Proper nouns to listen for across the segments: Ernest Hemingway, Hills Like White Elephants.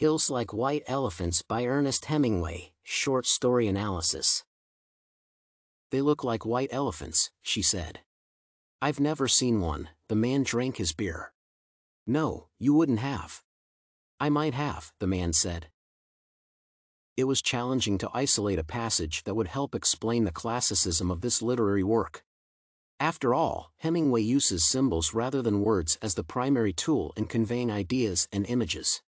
Hills Like White Elephants by Ernest Hemingway, short story analysis. "They look like white elephants," she said. "I've never seen one." The man drank his beer. "No, you wouldn't have." "I might have," the man said. It was challenging to isolate a passage that would help explain the classicism of this literary work. After all, Hemingway uses symbols rather than words as the primary tool in conveying ideas and images.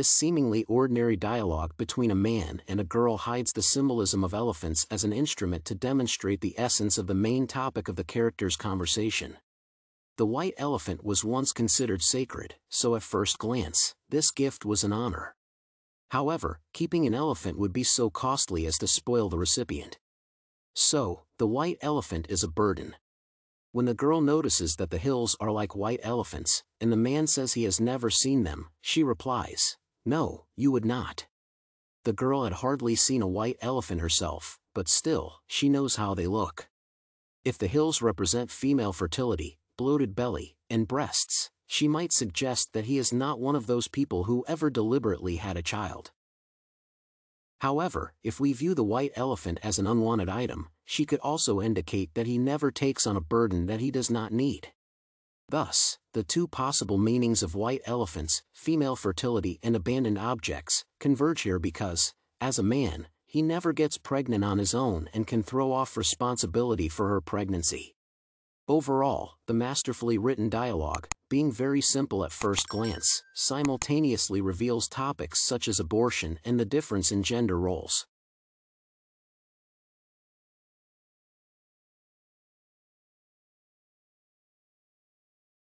This seemingly ordinary dialogue between a man and a girl hides the symbolism of elephants as an instrument to demonstrate the essence of the main topic of the character's conversation. The white elephant was once considered sacred, so at first glance, this gift was an honor. However, keeping an elephant would be so costly as to spoil the recipient. So, the white elephant is a burden. When the girl notices that the hills are like white elephants, and the man says he has never seen them, she replies, "No, you would not." The girl had hardly seen a white elephant herself, but still, she knows how they look. If the hills represent female fertility, bloated belly, and breasts, she might suggest that he is not one of those people who ever deliberately had a child. However, if we view the white elephant as an unwanted item, she could also indicate that he never takes on a burden that he does not need. Thus, the two possible meanings of white elephants, female fertility and abandoned objects, converge here because, as a man, he never gets pregnant on his own and can throw off responsibility for her pregnancy. Overall, the masterfully written dialogue, being very simple at first glance, simultaneously reveals topics such as abortion and the difference in gender roles.